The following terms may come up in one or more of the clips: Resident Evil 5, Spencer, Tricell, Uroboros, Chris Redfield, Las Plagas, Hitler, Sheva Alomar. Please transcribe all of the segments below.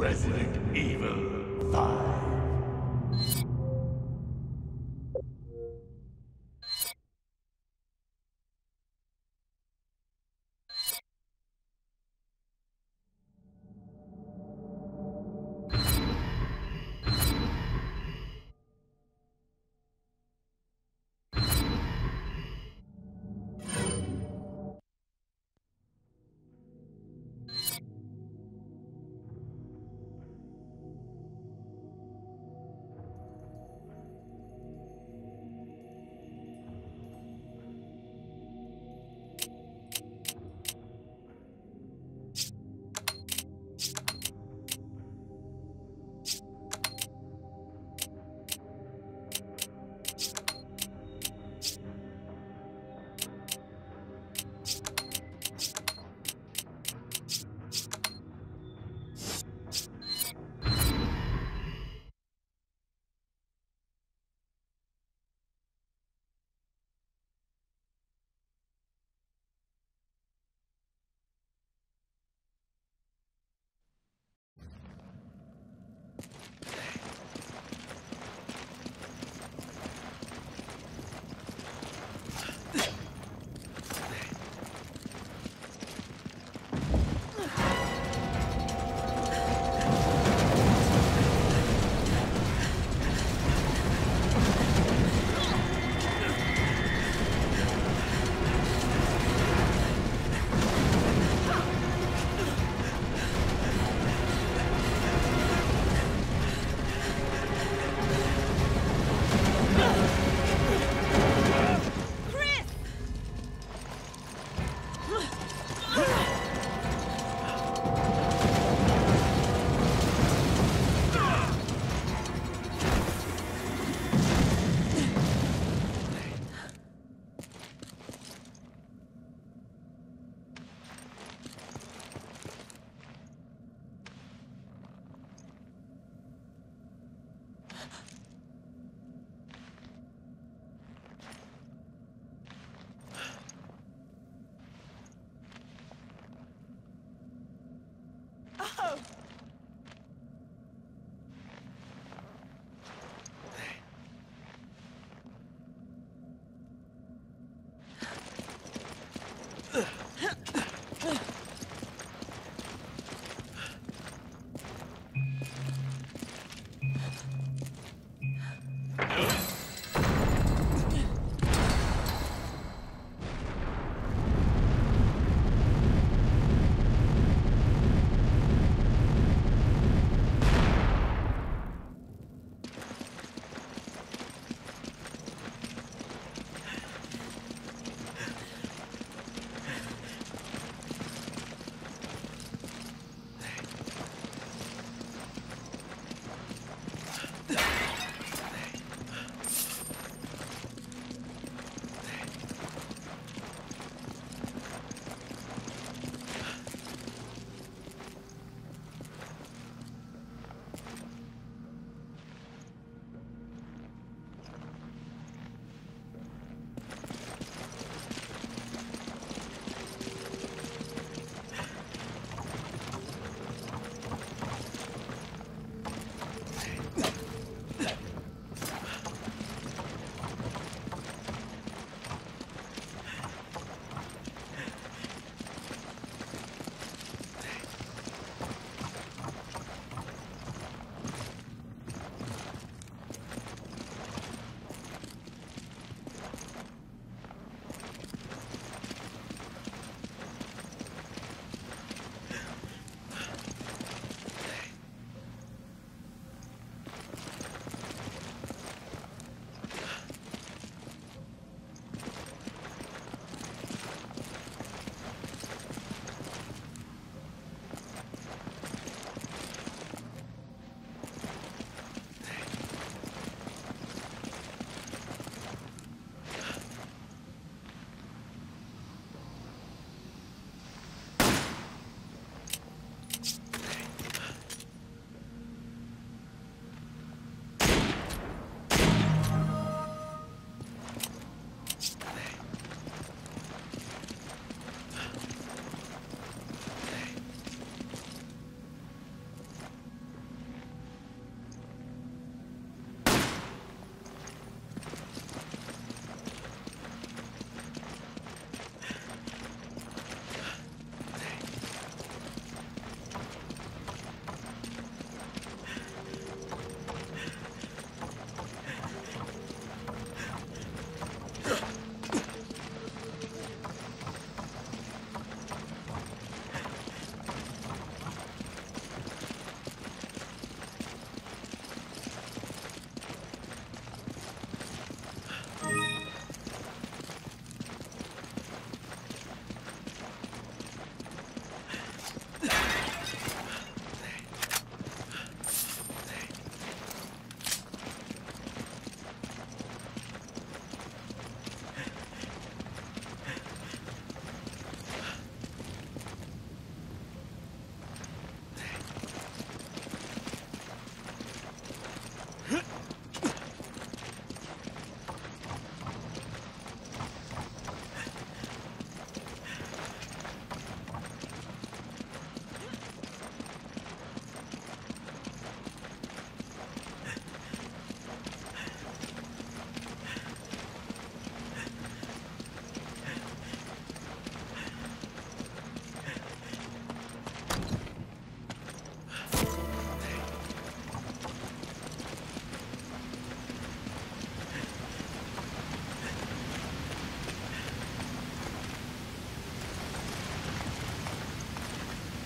Resident Evil 5.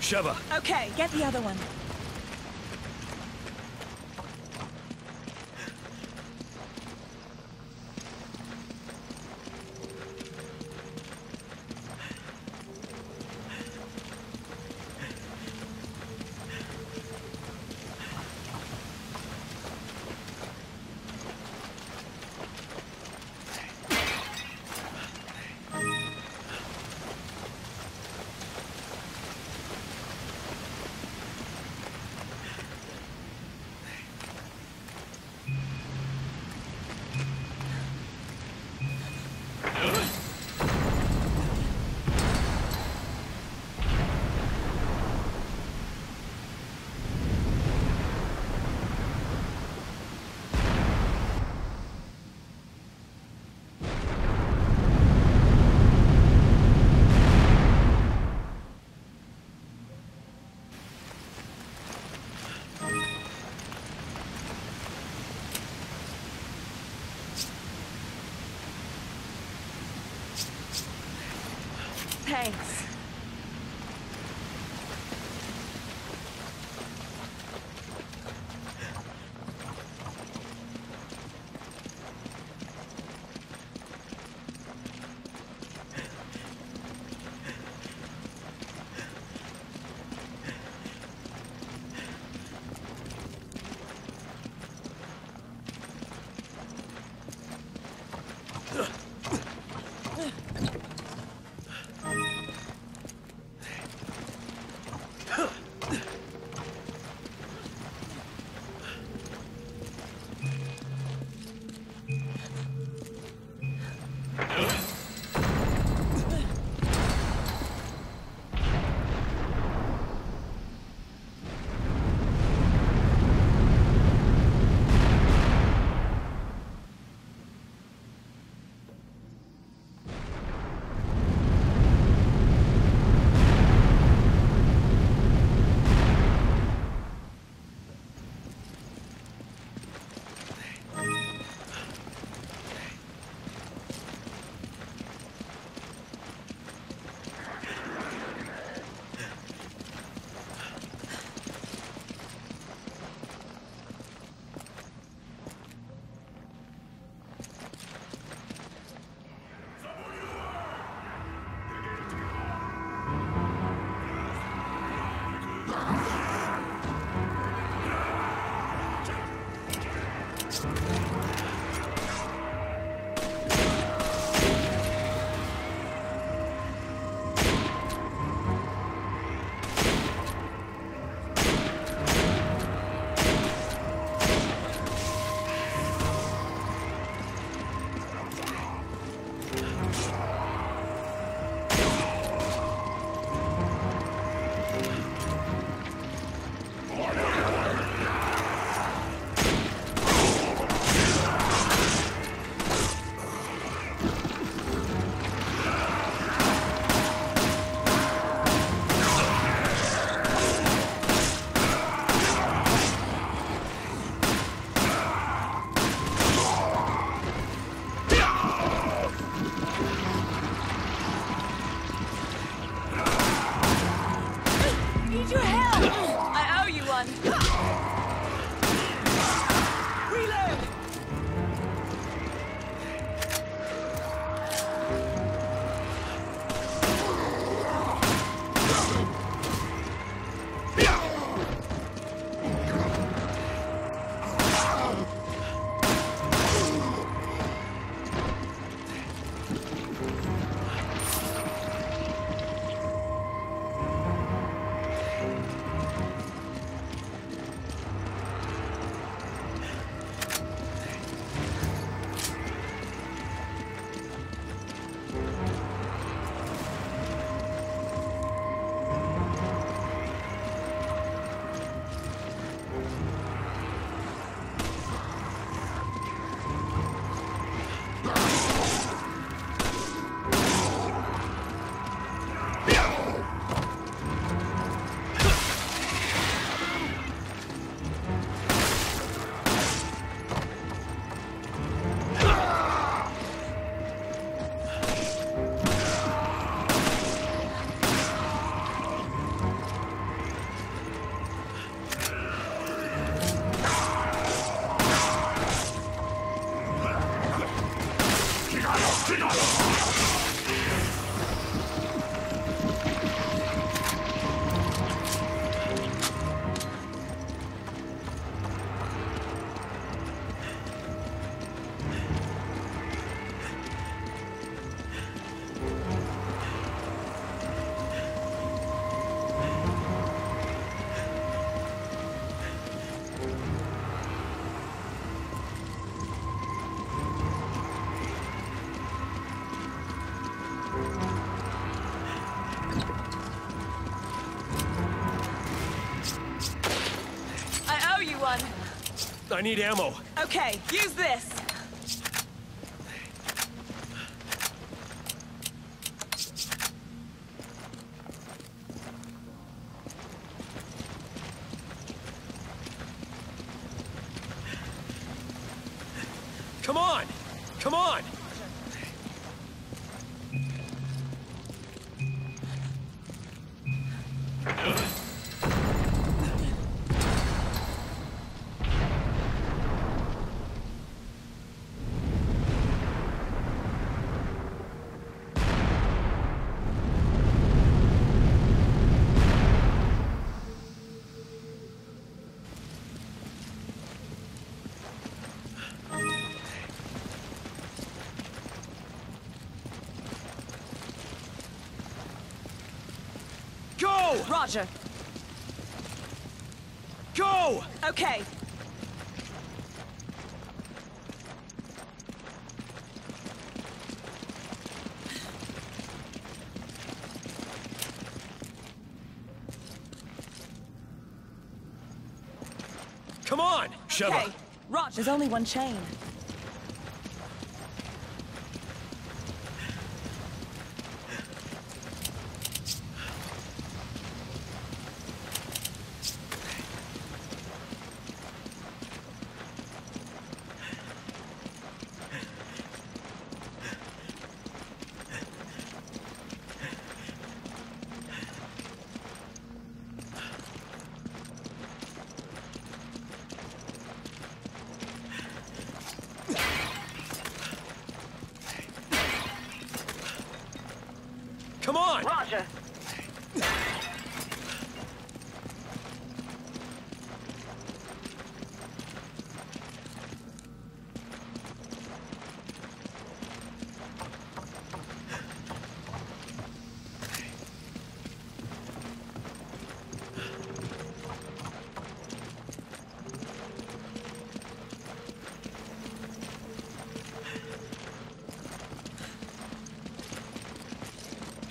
Sheva. Okay, get the other one. Thanks. I need ammo. Okay, use this. Come on! Come on! Roger. Go! Okay. Come on, Sheva. Okay. Roger. There's only one chain.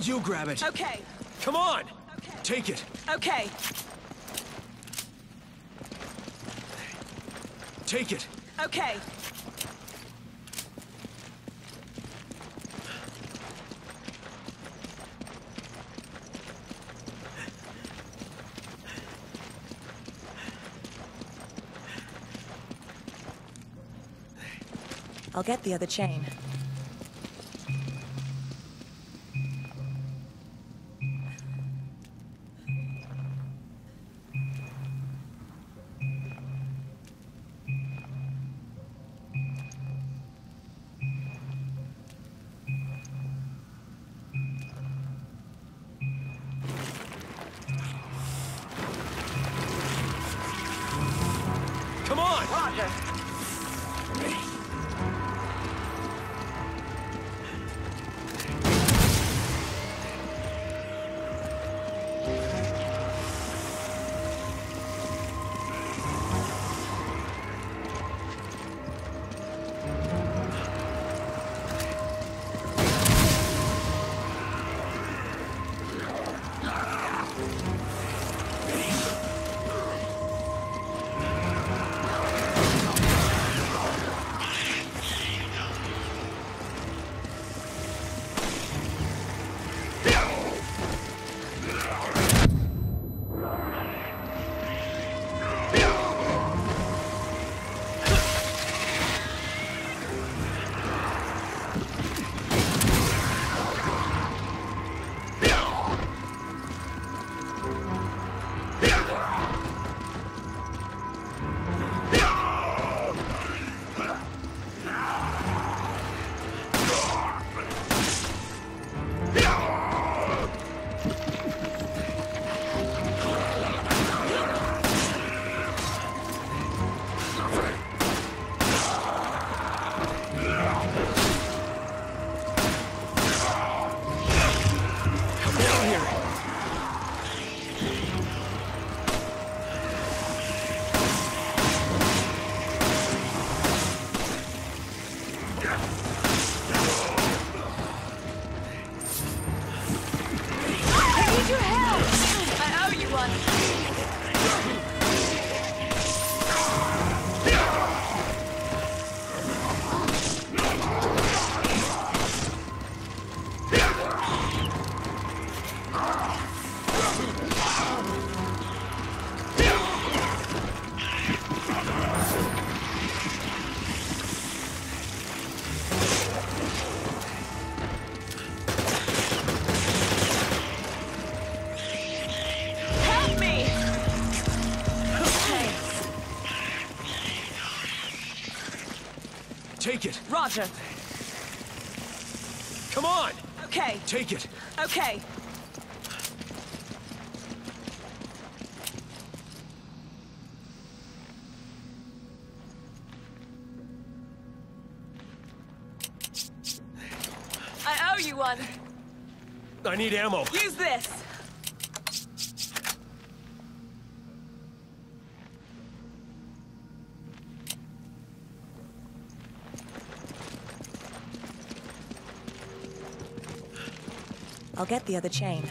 You grab it. Okay. Come on. Okay. Take it. Okay. Take it. Okay. I'll get the other chain. Take it. Roger. Come on. Okay. Take it. Okay. I owe you one. I need ammo. Use this. I'll get the other chain.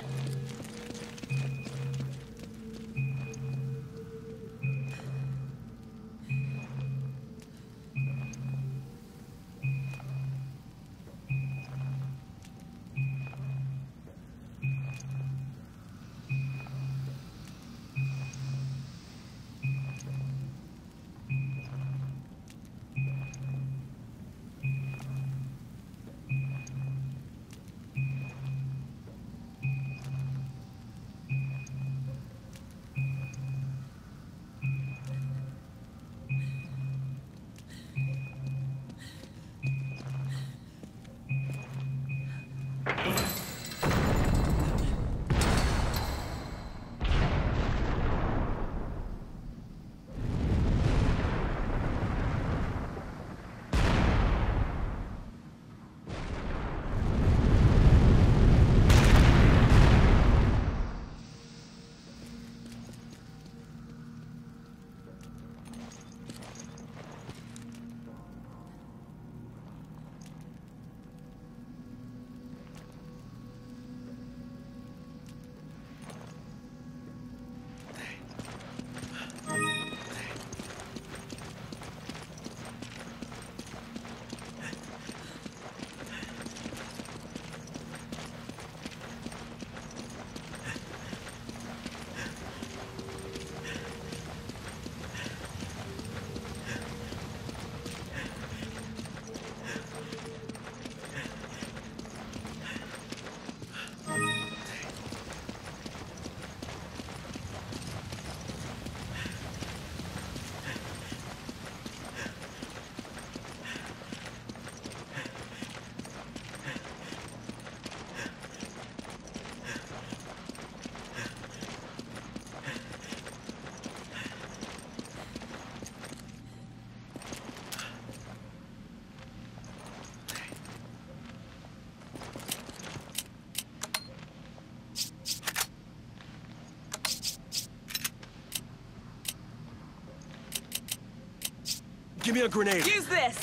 Give me a grenade. Use this.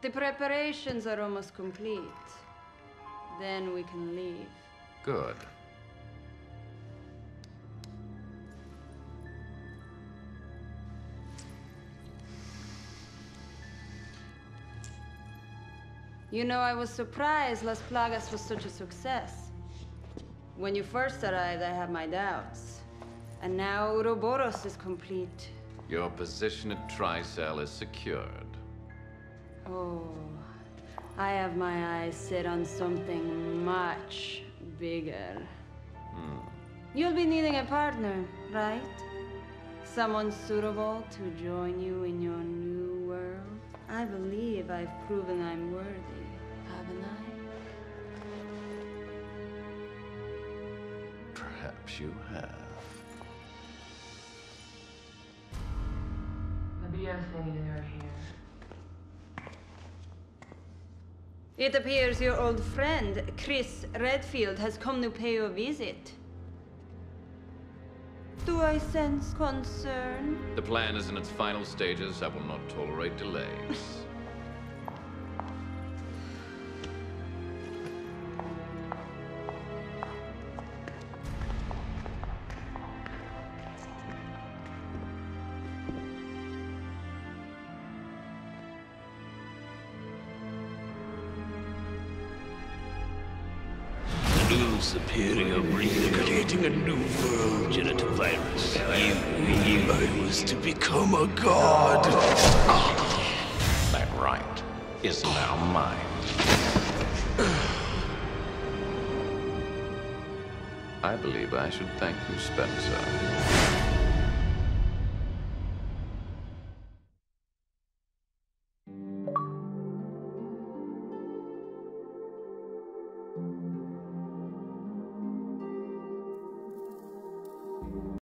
The preparations are almost complete. Then we can leave. Good. You know, I was surprised Las Plagas was such a success. When you first arrived, I had my doubts. And now Uroboros is complete. Your position at Tricell is secured. Oh, I have my eyes set on something much bigger. Hmm. You'll be needing a partner, right? Someone suitable to join you in your new world? I believe I've proven I'm worthy, haven't I? Perhaps you have. The BS thing is right here. It appears your old friend, Chris Redfield, has come to pay you a visit. Do I sense concern? The plan is in its final stages. I will not tolerate delays. New superior breed creating a new world. Genital virus. You I was to become a god. That right is now mine. I believe I should thank you, Spencer.